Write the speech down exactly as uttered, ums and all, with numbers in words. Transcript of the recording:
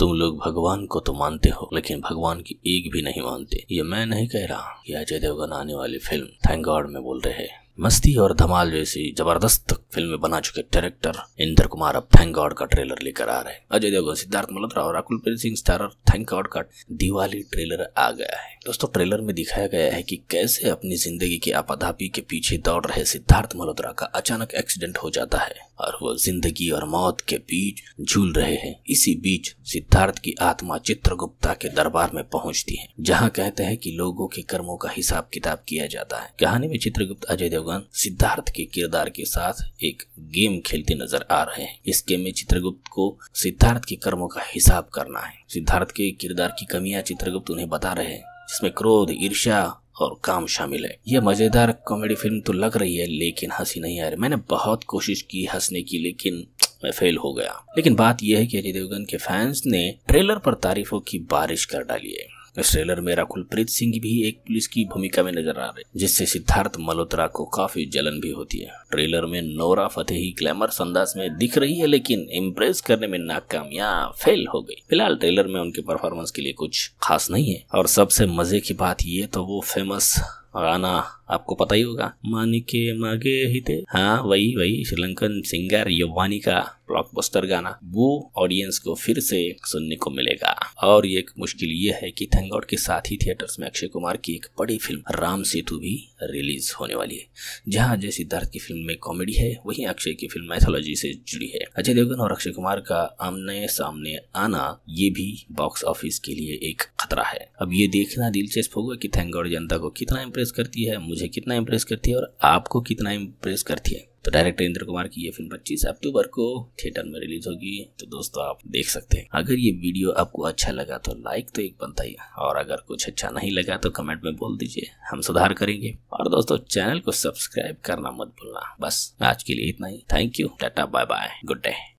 तुम लोग भगवान को तो मानते हो लेकिन भगवान की एक भी नहीं मानते। ये मैं नहीं कह रहा कि अजय देवगन आने वाली फिल्म थैंक गॉड में बोल रहे हैं। मस्ती और धमाल जैसी जबरदस्त फिल्में बना चुके डायरेक्टर इंद्र कुमार अब थैंक गॉड का ट्रेलर लेकर आ रहे हैं। अजय देवगन, सिद्धार्थ मल्होत्रा और Rakul Preet Singh starrer thank God का दिवाली ट्रेलर आ गया है। दोस्तों, ट्रेलर में दिखाया गया है कि कैसे अपनी जिंदगी की आपाधापी के पीछे दौड़ रहे सिद्धार्थ मल्होत्रा का अचानक एक्सीडेंट हो जाता है और वो जिंदगी और मौत के बीच झूल रहे हैं। इसी बीच सिद्धार्थ की आत्मा चित्रगुप्ता के दरबार में पहुंचती है, जहां कहते हैं कि लोगों के कर्मों का हिसाब किताब किया जाता है। कहानी में चित्रगुप्त अजय देवगन सिद्धार्थ के किरदार के साथ एक गेम खेलते नजर आ रहे हैं। इस गेम में चित्रगुप्त को सिद्धार्थ के कर्मों का हिसाब करना है। सिद्धार्थ के किरदार की कमियां चित्रगुप्त उन्हें बता रहे हैं, जिसमें क्रोध, ईर्ष्या और काम शामिल है। यह मजेदार कॉमेडी फिल्म तो लग रही है लेकिन हंसी नहीं आ रही। मैंने बहुत कोशिश की हंसने की लेकिन मैं फेल हो गया। लेकिन बात यह है कि अजय देवगन के फैंस ने ट्रेलर पर तारीफों की बारिश कर डाली है। इस ट्रेलर में राकुल प्रीत सिंह भी एक पुलिस की भूमिका में नजर आ रहे, जिससे सिद्धार्थ मल्होत्रा को काफी जलन भी होती है। ट्रेलर में नोरा फतेही ग्लैमरस अंदाज में दिख रही है लेकिन इम्प्रेस करने में नाकामयाब फेल हो गई। फिलहाल ट्रेलर में उनके परफॉर्मेंस के लिए कुछ खास नहीं है। और सबसे मजे की बात ये तो वो फेमस गाना आपको पता ही होगा, मानिके मागे हिते, हाँ वही वही श्रीलंकन सिंगर यवानी का ब्लॉकबस्टर गाना, वो ऑडियंस को फिर से सुनने को मिलेगा। और ये एक मुश्किल ये है कि थैंक गॉड के साथ ही थिएटर्स में अक्षय कुमार की एक बड़ी फिल्म राम सेतु भी रिलीज होने वाली है, जहां अजय सिद्धार्थ की फिल्म में कॉमेडी है, वहीं अक्षय की फिल्म मैथोलॉजी से जुड़ी है। अजय देवगन और अक्षय कुमार का आमने सामने आना ये भी बॉक्स ऑफिस के लिए एक खतरा है। अब ये देखना दिलचस्प होगा कि थैंक गॉड जनता को कितना इम्प्रेस करती है, मुझे कितना इम्प्रेस करती है और आपको कितना इम्प्रेस करती है। तो डायरेक्टर इंद्र कुमार की ये फिल्म पच्चीस अक्टूबर को थिएटर में रिलीज होगी, तो दोस्तों आप देख सकते हैं। अगर ये वीडियो आपको अच्छा लगा तो लाइक तो एक बनता ही, और अगर कुछ अच्छा नहीं लगा तो कमेंट में बोल दीजिए, हम सुधार करेंगे। और दोस्तों, चैनल को सब्सक्राइब करना मत भूलना। बस आज के लिए इतना ही। Thank you, tata, bye bye, good day.